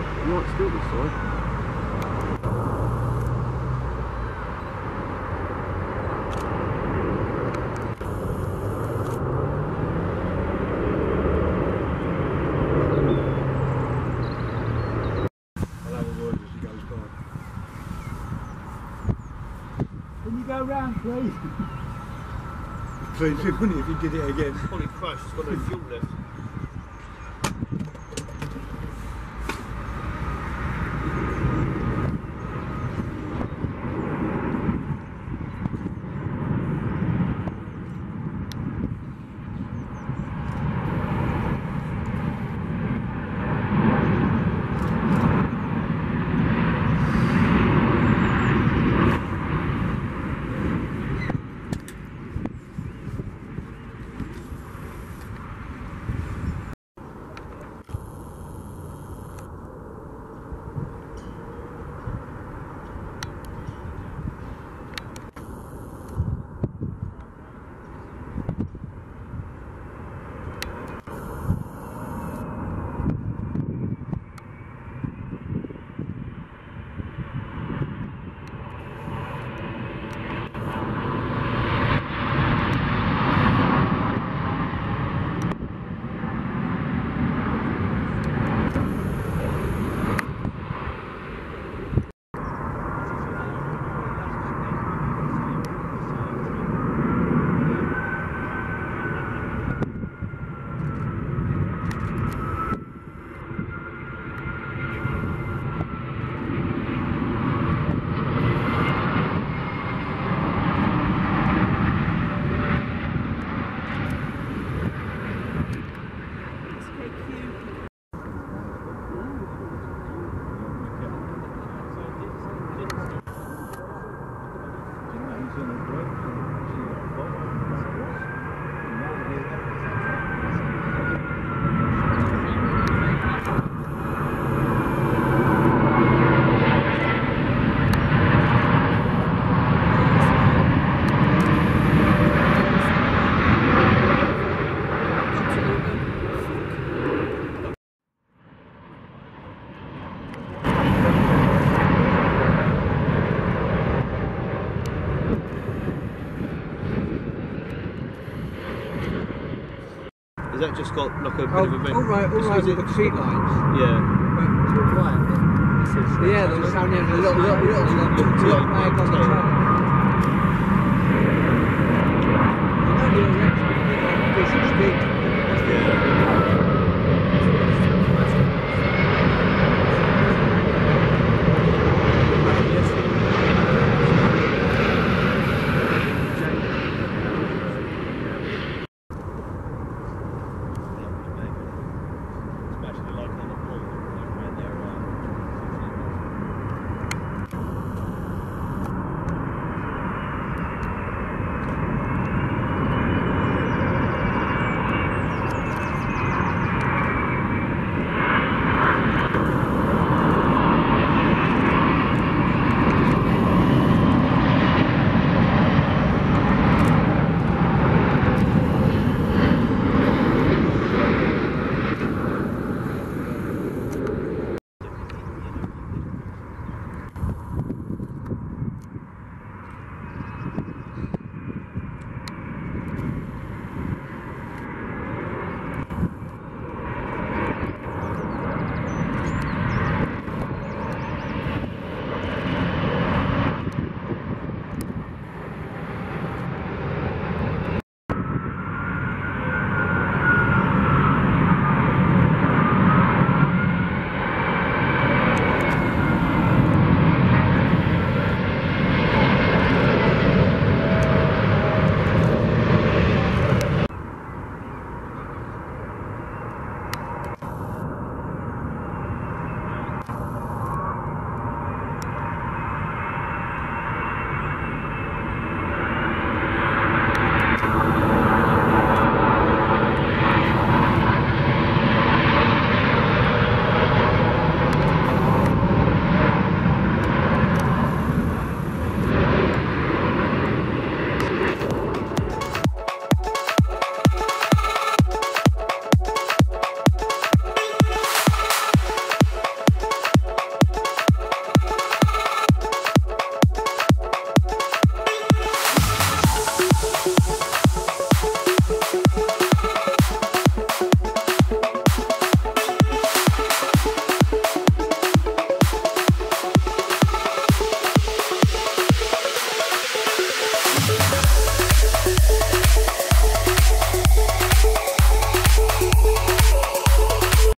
You might still be sorry. Can you go round, please? Please, it wouldn't if you did it again. It's fully crushed, it's got no fuel left. Is that just got like a bit of a bend? All right, with the street lines. Yeah. Right, too quiet. Yeah, there's sounding a little bit on the track.